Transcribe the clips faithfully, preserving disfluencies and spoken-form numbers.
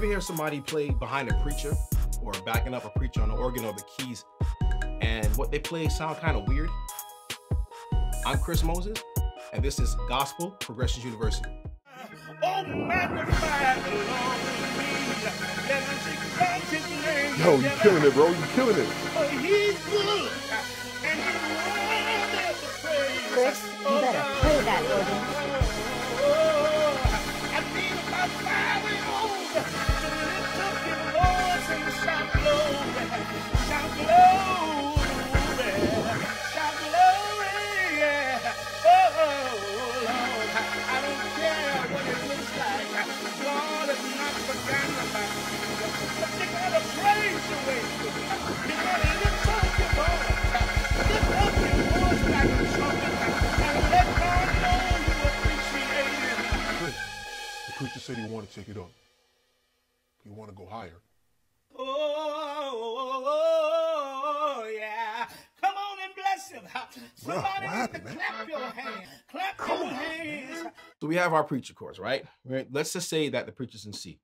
ever hear somebody play behind a preacher or backing up a preacher on the organ or the keys, and what they play sound kind of weird? I'm Chris Moses, and this is Gospel Progressions University. Oh, magnify the Lord with me. Let us exalt his name. Yo, you're killing it, bro. You're killing it. For he's good, and he's worthy of the praise. Chris, you better play that organ. I need about five and old to lift up your voice and shout glory, shout glory, shout glory. Oh Lord, I don't care what it looks like. God is not forgotten about you, but you gotta praise the way you do. You gotta lift up your voice, lift up your voice like a trumpet, and let God know you appreciate it. Preacher said he want to take it up. You want to go higher. Oh, oh, oh, oh, yeah. Come on and bless him. Somebody Bruh, happened, to clap your hands. Clap Come your on, hands. Man. So we have our preacher chords, right? right? Let's just say that the preacher's in C.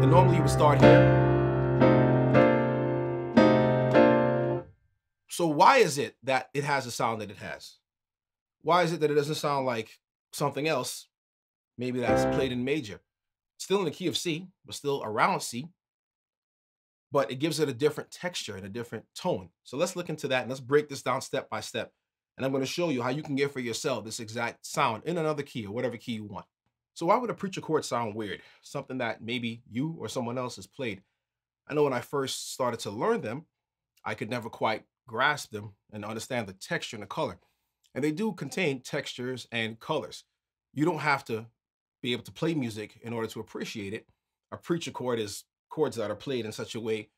And normally you would start here. So why is it that it has the sound that it has? Why is it that it doesn't sound like something else? Maybe that's played in major, still in the key of C, but still around C, but it gives it a different texture and a different tone. So let's look into that and let's break this down step by step. And I'm going to show you how you can get for yourself this exact sound in another key or whatever key you want. So why would a preacher chord sound weird? Something that maybe you or someone else has played. I know when I first started to learn them, I could never quite grasp them and understand the texture and the color. And they do contain textures and colors. You don't have to be able to play music in order to appreciate it. A preacher chord is chords that are played in such a way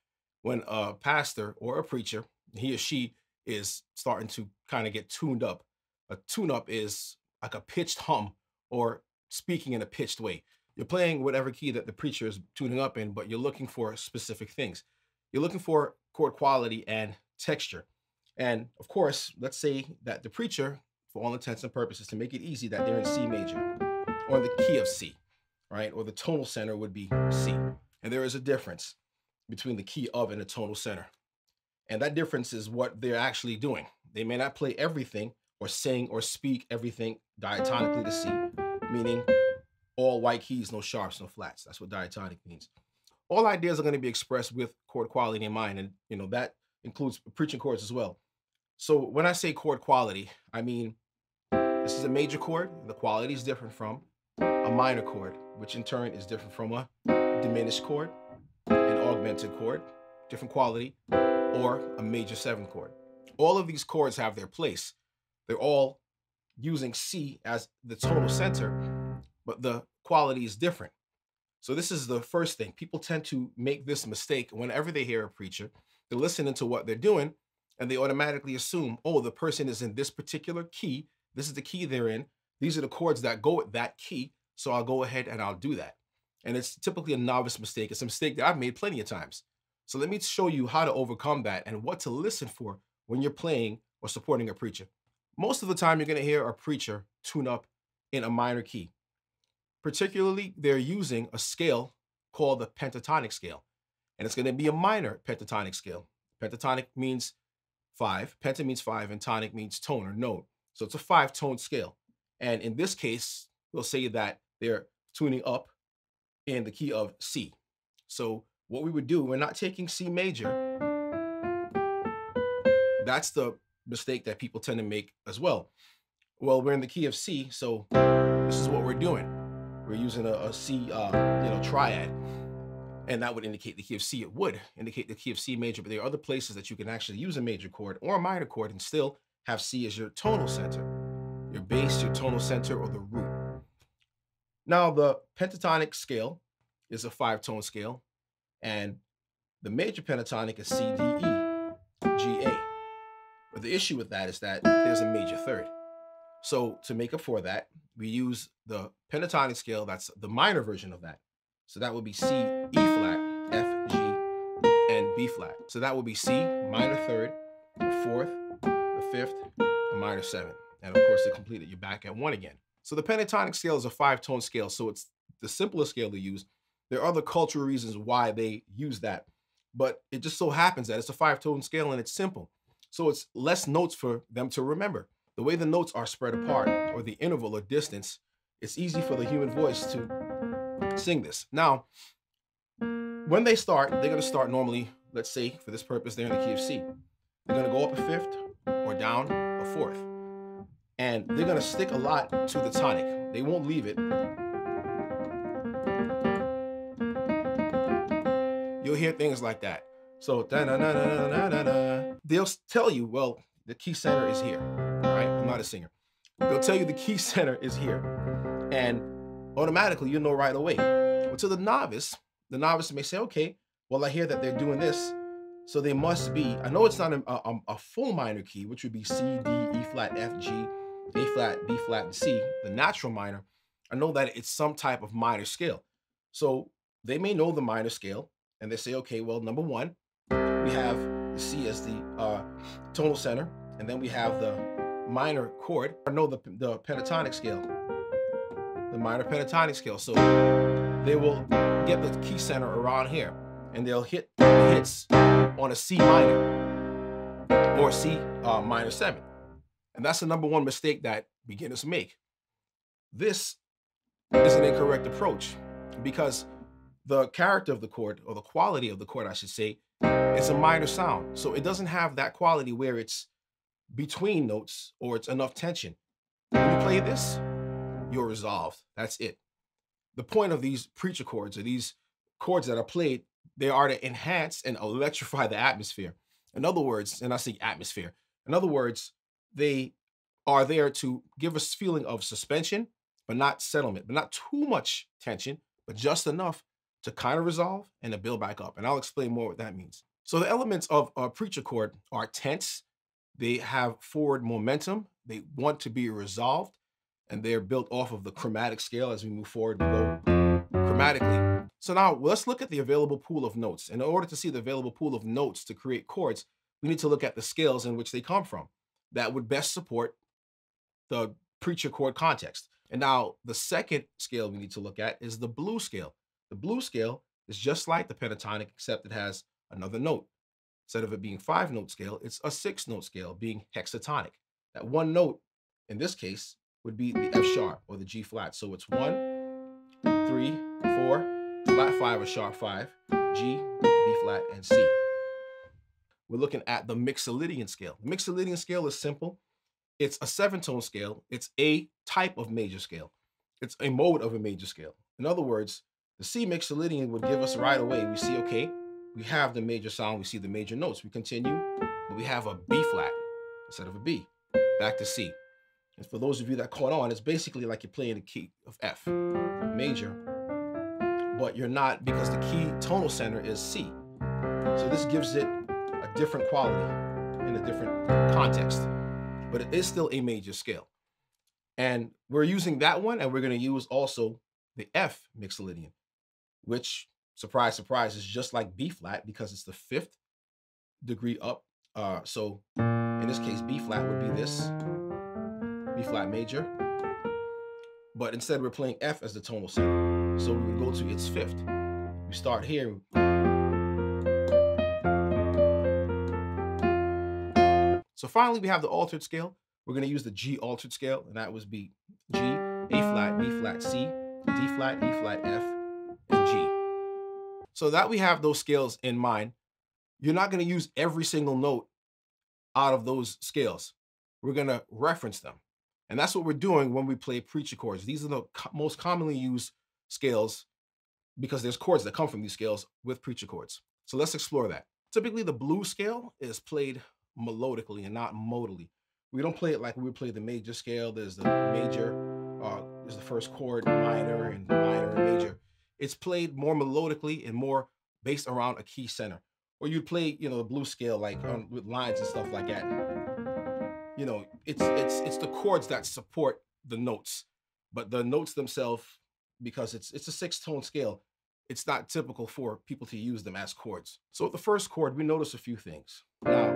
when a pastor or a preacher, he or she is starting to kind of get tuned up. A tune-up is like a pitched hum or speaking in a pitched way. You're playing whatever key that the preacher is tuning up in, but you're looking for specific things. You're looking for chord quality and texture. And of course, let's say that the preacher, for all intents and purposes, to make it easy, that they're in C major or the key of C, right? Or the tonal center would be C. And there is a difference between the key of and the tonal center. And that difference is what they're actually doing. They may not play everything or sing or speak everything diatonically to C, meaning all white keys, no sharps, no flats. That's what diatonic means. All ideas are going to be expressed with chord quality in mind. And you know, that includes preaching chords as well. So when I say chord quality, I mean, this is a major chord. The quality is different from a minor chord, which in turn is different from a diminished chord, an augmented chord, different quality, or a major seven chord. All of these chords have their place. They're all using C as the tonal center, but the quality is different. So this is the first thing. People tend to make this mistake whenever they hear a preacher. They're listening to what they're doing, and they automatically assume, oh, the person is in this particular key. This is the key they're in. These are the chords that go with that key, so I'll go ahead and I'll do that. And it's typically a novice mistake. It's a mistake that I've made plenty of times. So let me show you how to overcome that and what to listen for when you're playing or supporting a preacher. Most of the time, you're going to hear a preacher tune up in a minor key. Particularly, they're using a scale called the pentatonic scale. And it's going to be a minor pentatonic scale. Pentatonic means five. Penta means five, and tonic means tone or note. So it's a five-tone scale. And in this case, we'll say that they're tuning up in the key of C. So what we would do, we're not taking C major. That's the mistake that people tend to make as well. Well, we're in the key of C, so this is what we're doing. We're using a, a C, uh, you know, triad. And that would indicate the key of C. It would indicate the key of C major, but there are other places that you can actually use a major chord or a minor chord and still have C as your tonal center, your bass, your tonal center, or the root. Now, the pentatonic scale is a five-tone scale, and the major pentatonic is C, D, E, G, A. But the issue with that is that there's a major third. So to make up for that, we use the pentatonic scale, that's the minor version of that. So that would be C, E flat, F, G, and B flat. So that would be C, minor third, the fourth, the fifth, a minor seven. And of course to complete it, you're back at one again. So the pentatonic scale is a five-tone scale, so it's the simplest scale to use. There are other cultural reasons why they use that, but it just so happens that it's a five-tone scale and it's simple. So it's less notes for them to remember. The way the notes are spread apart, or the interval or distance, it's easy for the human voice to sing this. Now, when they start, they're gonna start normally, let's say for this purpose, they're in the key of C. They're gonna go up a fifth, or down a fourth. And they're gonna stick a lot to the tonic. They won't leave it. You'll hear things like that. So, da-na-na-na-na-na-na-na. They'll tell you, well, the key center is here, all right? I'm not a singer. They'll tell you the key center is here. And automatically, you'll know right away. But to the novice, the novice may say, okay, well, I hear that they're doing this, so they must be, I know it's not a, a, a full minor key, which would be C, D, E flat, F, G, A flat, B flat, and C, the natural minor. I know that it's some type of minor scale. So they may know the minor scale, and they say, okay, well, number one, we have the C as the uh, tonal center, and then we have the minor chord. I know the, the pentatonic scale, the minor pentatonic scale. So they will get the key center around here, and they'll hit the hits on a C minor or C uh, minor seven. And that's the number one mistake that beginners make. This is an incorrect approach because the character of the chord, or the quality of the chord, I should say, it's a minor sound. So it doesn't have that quality where it's between notes or it's enough tension. When you play this, you're resolved. That's it. The point of these preacher chords, or these chords that are played, they are to enhance and electrify the atmosphere. In other words, and I say atmosphere, in other words, they are there to give us a feeling of suspension, but not settlement, but not too much tension, but just enough to kind of resolve and to build back up. And I'll explain more what that means. So the elements of a preacher chord are tense. They have forward momentum. They want to be resolved, and they're built off of the chromatic scale. As we move forward, we go chromatically. So now let's look at the available pool of notes. And in order to see the available pool of notes to create chords, we need to look at the scales in which they come from that would best support the preacher chord context. And now the second scale we need to look at is the blues scale. The blues scale is just like the pentatonic, except it has another note. Instead of it being five note scale, it's a six note scale, being hexatonic. That one note in this case would be the F sharp or the G flat. So it's one, three, four, flat five or sharp five, G, B flat, and C. We're looking at the Mixolydian scale. The Mixolydian scale is simple. It's a seven tone scale. It's a type of major scale. It's a mode of a major scale. In other words, the C Mixolydian would give us right away, we see, okay, we have the major sound, we see the major notes. We continue, but we have a B flat instead of a B, back to C. And for those of you that caught on, it's basically like you're playing the key of F, major, but you're not, because the key tonal center is C. So this gives it a different quality in a different context, but it is still a major scale. And we're using that one, and we're gonna use also the F Mixolydian, which, surprise, surprise, is just like B flat because it's the fifth degree up. Uh, so in this case, B flat would be this, B flat major, but instead we're playing F as the tonal center. So we would go to its fifth. We start here. So finally we have the altered scale. We're gonna use the G altered scale, and that would be G, A flat, B flat, C, D flat, E flat, F, and G. So that we have those scales in mind, you're not gonna use every single note out of those scales. We're gonna reference them. And that's what we're doing when we play preacher chords. These are the co- most commonly used scales because there's chords that come from these scales with preacher chords. So let's explore that. Typically the blues scale is played melodically and not modally. We don't play it like we play the major scale. There's the major, uh, there's the first chord, minor, and minor, and major. It's played more melodically and more based around a key center. Or you play, you know, the blues scale like um, with lines and stuff like that. You know, it's it's it's the chords that support the notes, but the notes themselves, because it's it's a six-tone scale, it's not typical for people to use them as chords. So with the first chord, we notice a few things. Now,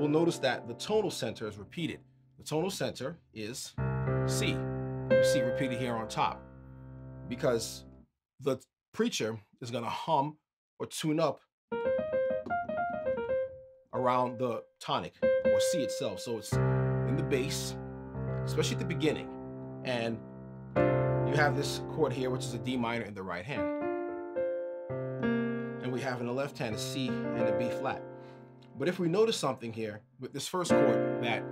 we'll notice that the tonal center is repeated. The tonal center is C. You see repeated here on top because the preacher is going to hum or tune up around the tonic or C itself. So it's in the bass, especially at the beginning. And you have this chord here, which is a D minor in the right hand. And we have in the left hand a C and a B flat. But if we notice something here with this first chord, that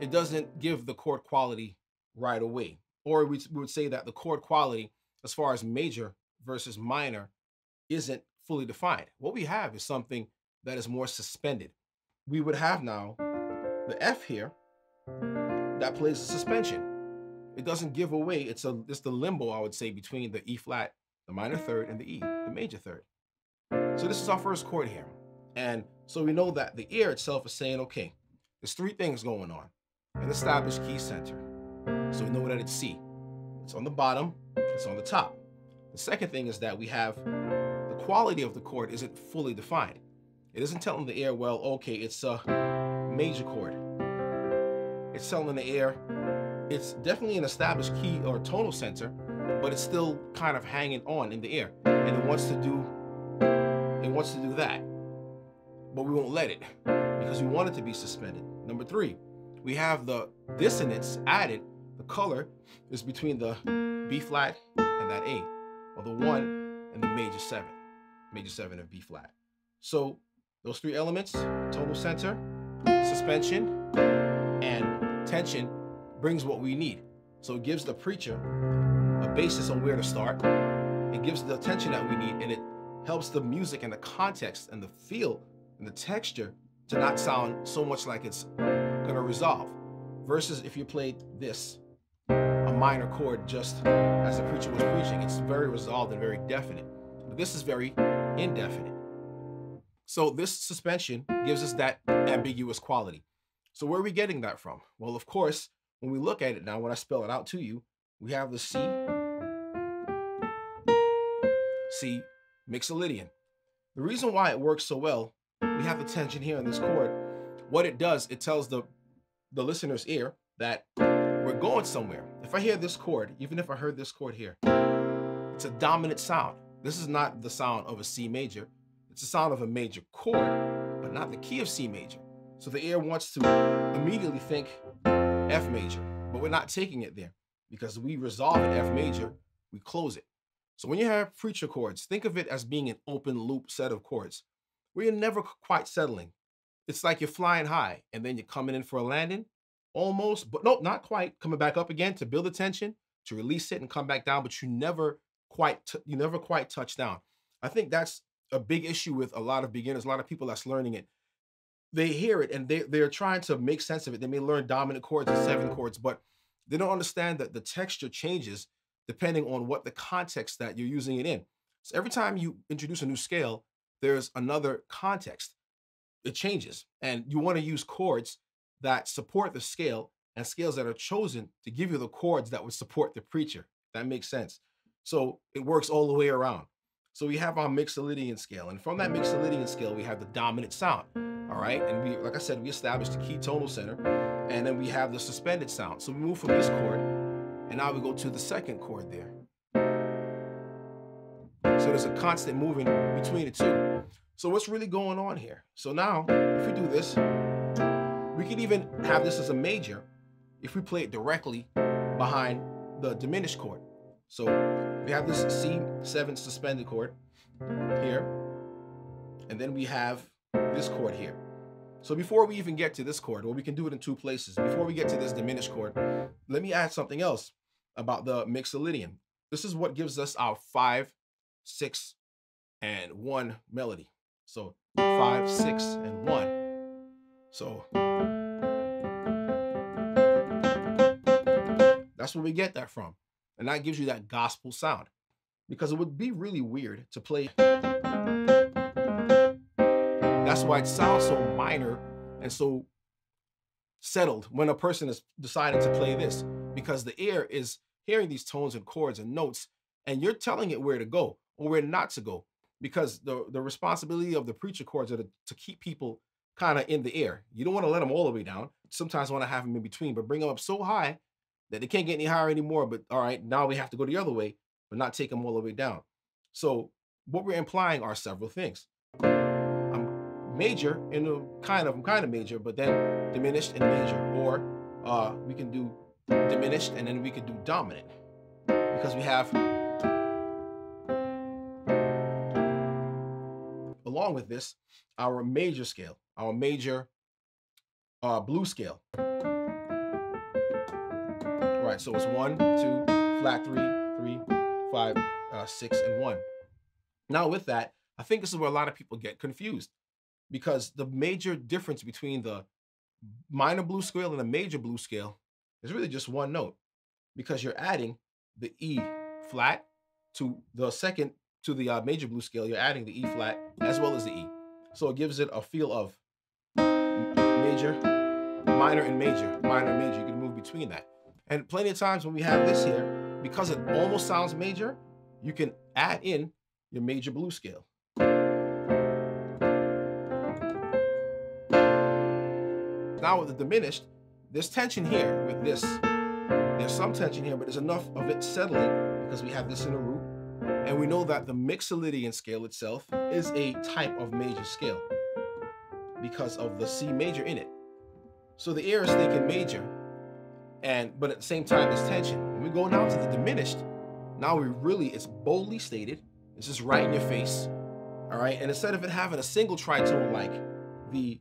it doesn't give the chord quality right away. Or we would say that the chord quality, as far as major versus minor, isn't fully defined. What we have is something that is more suspended. We would have now the F here that plays a suspension. It doesn't give away, it's, a, it's the limbo, I would say, between the E flat, the minor third, and the E, the major third. So this is our first chord here. And so we know that the ear itself is saying, okay, there's three things going on. An established key center. So we know that it's C. It's on the bottom, it's on the top. The second thing is that we have the quality of the chord isn't fully defined. It isn't telling the ear, well, okay, it's a major chord. It's telling the ear, it's definitely an established key or tonal center, but it's still kind of hanging on in the ear. And it wants to do, it wants to do that, but we won't let it because we want it to be suspended. Number three, we have the dissonance added. The color is between the B flat and that A, or the one and the major seven, major seven of B flat. So those three elements, tonal center, suspension, and tension, brings what we need. So it gives the preacher a basis on where to start. It gives the tension that we need, and it helps the music and the context and the feel and the texture to not sound so much like it's gonna resolve. Versus if you played this, a minor chord, just as the preacher was preaching, it's very resolved and very definite. But this is very indefinite. So this suspension gives us that ambiguous quality. So where are we getting that from? Well, of course, when we look at it now, when I spell it out to you, we have the C, C Mixolydian. The reason why it works so well, we have the tension here in this chord. What it does, it tells the, the listener's ear that we're going somewhere. If I hear this chord, even if I heard this chord here, it's a dominant sound. This is not the sound of a C major. It's the sound of a major chord, but not the key of C major. So the ear wants to immediately think F major, but we're not taking it there because we resolve an F major, we close it. So when you have preacher chords, think of it as being an open loop set of chords where you're never quite settling. It's like you're flying high and then you're coming in for a landing almost, but nope, not quite. Coming back up again to build the tension, to release it and come back down, but you never quite, you never quite touch down. I think that's a big issue with a lot of beginners, a lot of people that's learning it. They hear it and they, they're trying to make sense of it. They may learn dominant chords and seven chords, but they don't understand that the texture changes depending on what the context that you're using it in. So every time you introduce a new scale, there's another context. It changes. And you want to use chords that support the scale and scales that are chosen to give you the chords that would support the preacher. That makes sense. So it works all the way around. So we have our Mixolydian scale, and from that Mixolydian scale, we have the dominant sound, all right? And we, like I said, we established the key tonal center, and then we have the suspended sound. So we move from this chord, and now we go to the second chord there. So there's a constant moving between the two. So what's really going on here? So now, if we do this, we could even have this as a major if we play it directly behind the diminished chord. So we have this C seven suspended chord here, and then we have this chord here. So before we even get to this chord, well, we can do it in two places. Before we get to this diminished chord, let me add something else about the Mixolydian. This is what gives us our five, six, and one melody. So five, six, and one. So that's where we get that from. And that gives you that gospel sound, because it would be really weird to play. That's why it sounds so minor and so settled when a person is deciding to play this, because the ear is hearing these tones and chords and notes, and you're telling it where to go or where not to go, because the, the responsibility of the preacher chords are to, to keep people kind of in the air. You don't want to let them all the way down. Sometimes want to have them in between, but bring them up so high that they can't get any higher anymore. But all right, now we have to go the other way, but not take them all the way down. So what we're implying are several things. I'm major and kind of, I'm kind of major, but then diminished and major, or uh, we can do diminished and then we could do dominant, because we have, along with this, our major scale, our major uh, blues scale. All right, so it's one, two, flat three, three, five, uh, six, and one. Now with that, I think this is where a lot of people get confused, because the major difference between the minor blues scale and the major blues scale is really just one note, because you're adding the E flat to the second, to the uh, major blues scale, you're adding the E flat as well as the E. So it gives it a feel of major, minor, and major, minor, and major. You can move between that. And plenty of times when we have this here, because it almost sounds major, you can add in your major blues scale. Now with the diminished, there's tension here with this. There's some tension here, but there's enough of it settling because we have this in a root. And we know that the Mixolydian scale itself is a type of major scale because of the C major in it. So the ear is thinking major, and but at the same time there's tension. When we go now to the diminished, now we really, it's boldly stated, it's just right in your face, all right? And instead of it having a single tritone like the,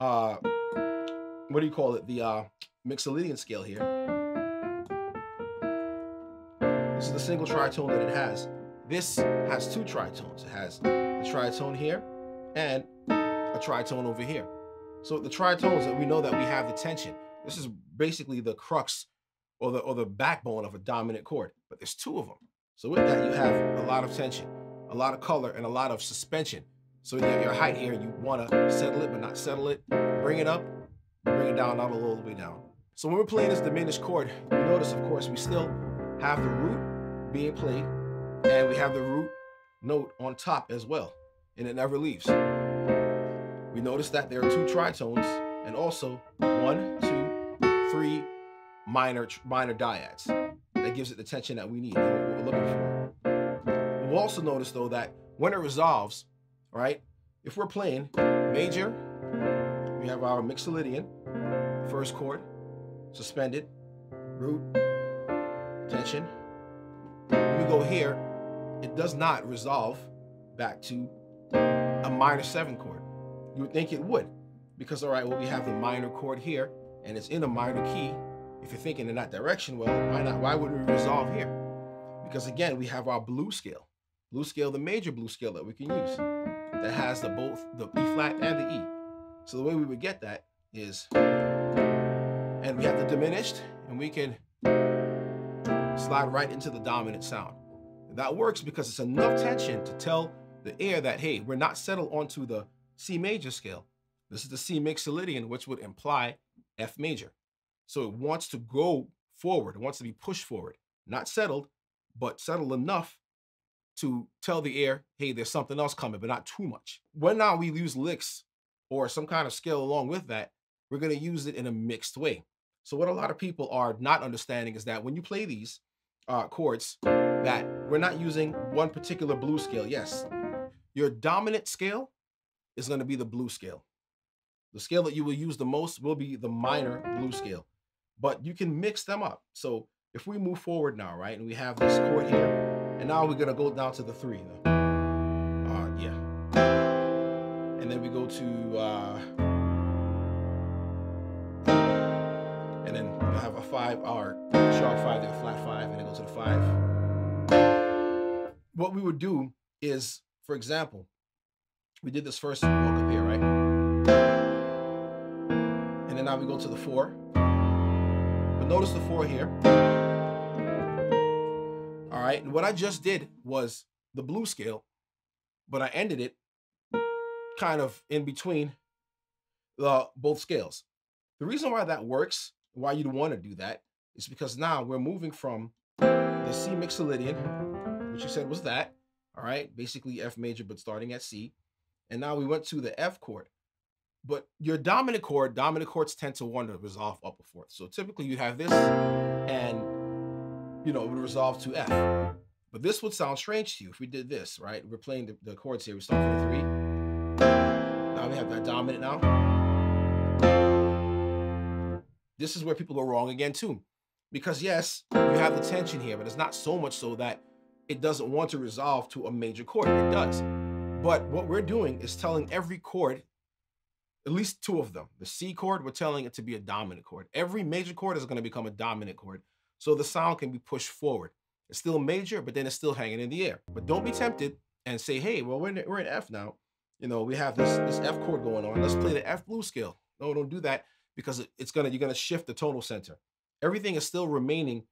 uh, what do you call it, the uh, Mixolydian scale here, this is the single tritone that it has. This has two tritones. It has the tritone here and a tritone over here. So the tritones, that we know that we have the tension. This is basically the crux or the, or the backbone of a dominant chord, but there's two of them. So with that, you have a lot of tension, a lot of color, and a lot of suspension. So you have your height here, you wanna settle it, but not settle it. Bring it up, bring it down, not all the way down. So when we're playing this diminished chord, you notice, of course, we still have the root being played, and we have the root note on top as well, and it never leaves. We notice that there are two tritones and also one, two, three minor minor dyads. That gives it the tension that we need, what we're looking for. We'll also notice though that when it resolves, right, if we're playing major, we have our Mixolydian, first chord, suspended, root, tension. When we go here, it does not resolve back to a minor seven chord. You would think it would, because all right, well, we have the minor chord here and it's in a minor key. If you're thinking in that direction, well, why not? Why wouldn't we resolve here? Because again, we have our blues scale. Blues scale, the major blues scale that we can use, that has the both the E flat and the E. So the way we would get that is, and we have the diminished, and we can slide right into the dominant sound. That works because it's enough tension to tell the ear that, hey, we're not settled onto the C major scale. This is the C Mixolydian, which would imply F major. So it wants to go forward. It wants to be pushed forward, not settled, but settled enough to tell the ear, hey, there's something else coming, but not too much. When now we use licks or some kind of scale along with that, we're gonna use it in a mixed way. So what a lot of people are not understanding is that when you play these uh, chords, that we're not using one particular blues scale. Yes, your dominant scale is gonna be the blues scale. The scale that you will use the most will be the minor blues scale, but you can mix them up. So if we move forward now, right, and we have this chord here, and now we're gonna go down to the three. The, uh, yeah. And then we go to, uh, and then we have a five, our sharp five, then a flat five, and then go to the five. What we would do is, for example, we did this first walk up here, right? And then now we go to the four. Notice the four here. All right, and what I just did was the blues scale, but I ended it kind of in between the both scales. The reason why that works, why you'd want to do that, is because now we're moving from the C Mixolydian, which you said was that, all right, basically F major, but starting at C. And now we went to the F chord. But your dominant chord, dominant chords tend to want to resolve up or fourth. So typically you have this and, you know, it would resolve to F. But this would sound strange to you if we did this, right? We're playing the, the chords here. We start with a three. Now we have that dominant now. This is where people are wrong again too. Because yes, you have the tension here, but it's not so much so that it doesn't want to resolve to a major chord. It does. But what we're doing is telling every chord, at least two of them. The C chord, we're telling it to be a dominant chord. Every major chord is going to become a dominant chord. So the sound can be pushed forward. It's still major, but then it's still hanging in the air. But don't be tempted and say, hey, well, we're in, we're in F now. You know, we have this, this F chord going on. Let's play the F blues scale. No, don't do that because it's gonna, you're going to shift the tonal center. Everything is still remaining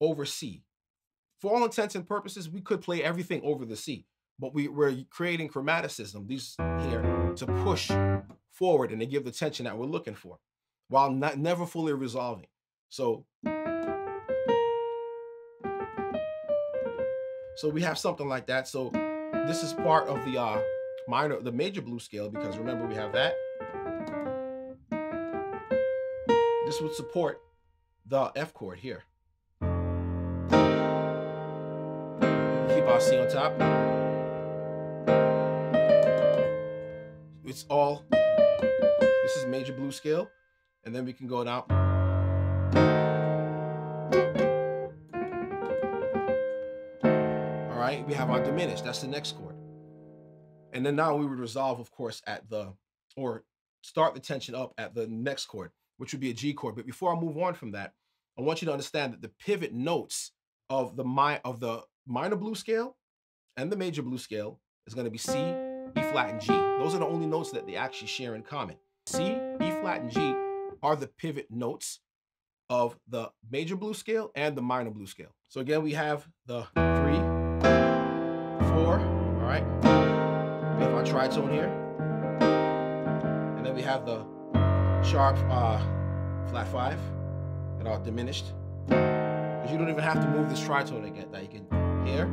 over C. For all intents and purposes, we could play everything over the C, but we, we're creating chromaticism, these here, to push forward and they give the tension that we're looking for while not never fully resolving. So, so we have something like that. So this is part of the uh, minor, the major blues scale, because remember we have that. This would support the F chord here. We can keep our C on top. It's all, this is major blues scale, and then we can go down. All right, we have our diminished, that's the next chord. And then now we would resolve, of course, at the, or start the tension up at the next chord, which would be a G chord. But before I move on from that, I want you to understand that the pivot notes of the, mi of the minor blues scale and the major blues scale is going to be C, E flat, and G. Those are the only notes that they actually share in common. C, E flat, and G are the pivot notes of the major blues scale and the minor blues scale. So again, we have the three, four, all right? We have our tritone here. And then we have the sharp uh, flat five and all diminished. Because you don't even have to move this tritone again. That you can here.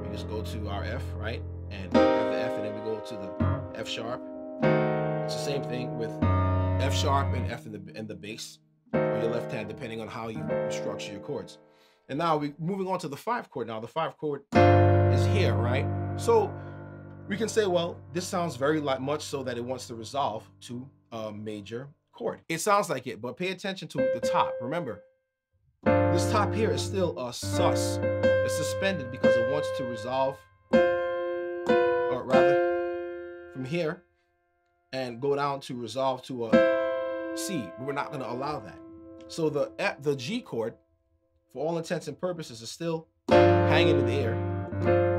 We just go to our F, right? And we have the F, and then we go to the F sharp. It's the same thing with F sharp and F in the in the bass or your left hand, depending on how you structure your chords. And now we're moving on to the five chord. Now the five chord is here, right? So we can say, well, this sounds very like much so that it wants to resolve to a major chord. It sounds like it, but pay attention to the top. Remember, this top here is still a sus. It's suspended because it wants to resolve, or rather, from here and go down to resolve to a C. We're not going to allow that. So the F, the G chord, for all intents and purposes, is still hanging in the air,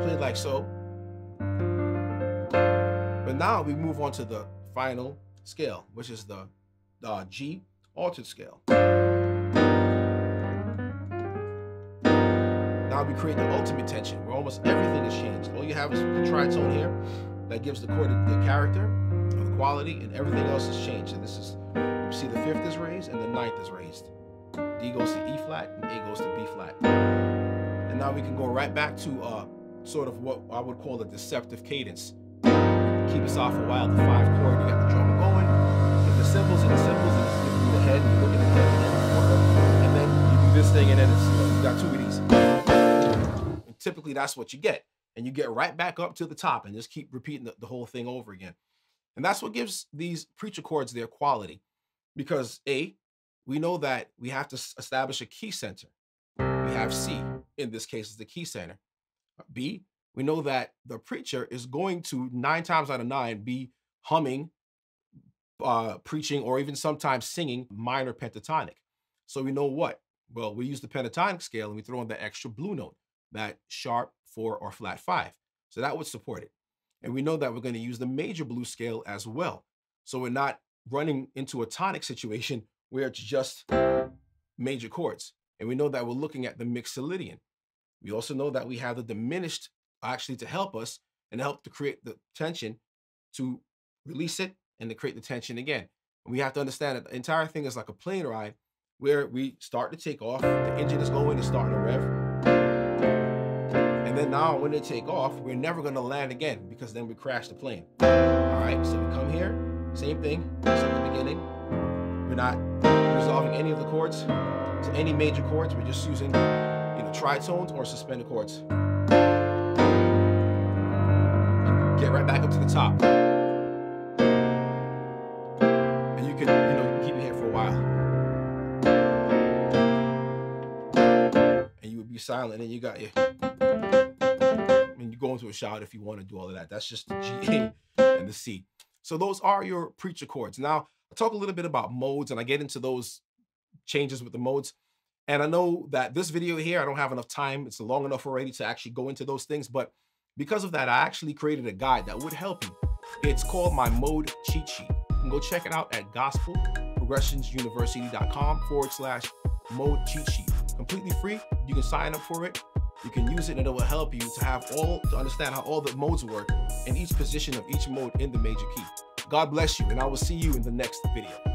played like so. But now we move on to the final scale, which is the uh, G altered scale. Now we create the ultimate tension where almost everything is changed. All you have is the tritone here that gives the chord the character, the quality, and everything else is changed. And this is, you see the fifth is raised and the ninth is raised. D goes to E flat and A goes to B flat. And now we can go right back to uh, sort of what I would call a deceptive cadence. Keep us off a while, the five chord, you got the drum going, and the cymbals and the cymbals, and you do the head, and you look at the head, and then you do this thing, and then it's, you know, you got two of these. And typically that's what you get. And you get right back up to the top and just keep repeating the, the whole thing over again. And that's what gives these preacher chords their quality. Because A, we know that we have to establish a key center. We have C, in this case, is the key center. B, we know that the preacher is going to nine times out of nine be humming, uh, preaching, or even sometimes singing minor pentatonic. So we know what? Well, we use the pentatonic scale and we throw in the extra blue note, that sharp four or flat five. So that would support it. And we know that we're going to use the major blues scale as well. So we're not running into a tonic situation where it's just major chords. And we know that we're looking at the Mixolydian. We also know that we have the diminished actually to help us and help to create the tension, to release it and to create the tension again. And we have to understand that the entire thing is like a plane ride where we start to take off, the engine is going, it's starting to rev. And then now when they take off, we're never gonna land again because then we crash the plane. All right, so we come here, Same thing, just at the beginning. We're not resolving any of the chords to any major chords. We're just using, you know, tritones or suspended chords. And get right back up to the top. And you can, you know, keep it here for a while. And you would be silent, and you got your. Go into a shout if you want to do all of that. That's just the G, A, and the C. So those are your preacher chords. Now, I talk a little bit about modes, and I get into those changes with the modes. And I know that this video here, I don't have enough time. It's long enough already to actually go into those things. But because of that, I actually created a guide that would help you. It's called my Mode Cheat Sheet. You can go check it out at gospelprogressionsuniversity.com forward slash Mode Cheat Sheet. Completely free. You can sign up for it. You can use it, and it will help you to have all, to understand how all the modes work and each position of each mode in the major key. God bless you, and I will see you in the next video.